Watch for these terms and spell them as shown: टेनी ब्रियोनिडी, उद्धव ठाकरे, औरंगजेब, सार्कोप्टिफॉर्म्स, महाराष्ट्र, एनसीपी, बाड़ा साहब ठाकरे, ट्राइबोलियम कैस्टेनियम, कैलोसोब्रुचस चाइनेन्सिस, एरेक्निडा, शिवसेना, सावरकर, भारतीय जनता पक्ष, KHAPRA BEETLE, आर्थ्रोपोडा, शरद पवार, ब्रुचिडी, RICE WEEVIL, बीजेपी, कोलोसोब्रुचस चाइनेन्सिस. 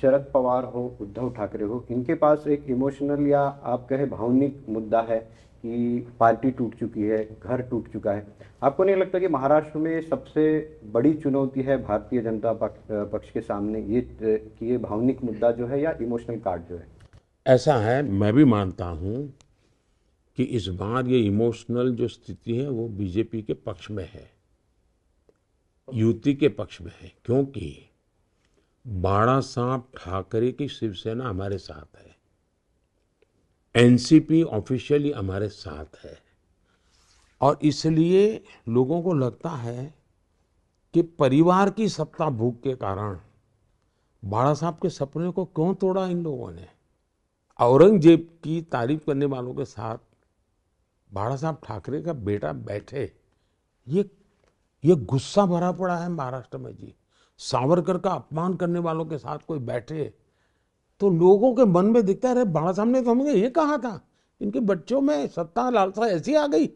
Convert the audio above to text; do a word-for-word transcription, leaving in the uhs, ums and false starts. शरद पवार हो, उद्धव ठाकरे हो, इनके पास एक इमोशनल या आप कहे भावनिक मुद्दा है कि पार्टी टूट चुकी है, घर टूट चुका है। आपको नहीं लगता कि महाराष्ट्र में सबसे बड़ी चुनौती है भारतीय जनता पक्ष के सामने ये कि ये भावनिक मुद्दा जो है या इमोशनल कार्ड जो है? ऐसा है, मैं भी मानता हूँ कि इस बार ये इमोशनल जो स्थिति है वो बीजेपी के पक्ष में है, युति के पक्ष में है, क्योंकि बाड़ा साहब ठाकरे की शिवसेना हमारे साथ है, एनसीपी ऑफिशियली हमारे साथ है, और इसलिए लोगों को लगता है कि परिवार की सत्ता भूख के कारण बाड़ा साहब के सपने को क्यों तोड़ा इन लोगों ने। औरंगजेब की तारीफ करने वालों के साथ बाड़ा साहब ठाकरे का बेटा बैठे, ये ये गुस्सा भरा पड़ा है महाराष्ट्र में जी। सावरकर का अपमान करने वालों के साथ कोई बैठे तो लोगों के मन में दिखता है, अरे बाड़ा साहब ने तो हमें ये कहा था, इनके बच्चों में सत्ता लालसा ऐसी आ गई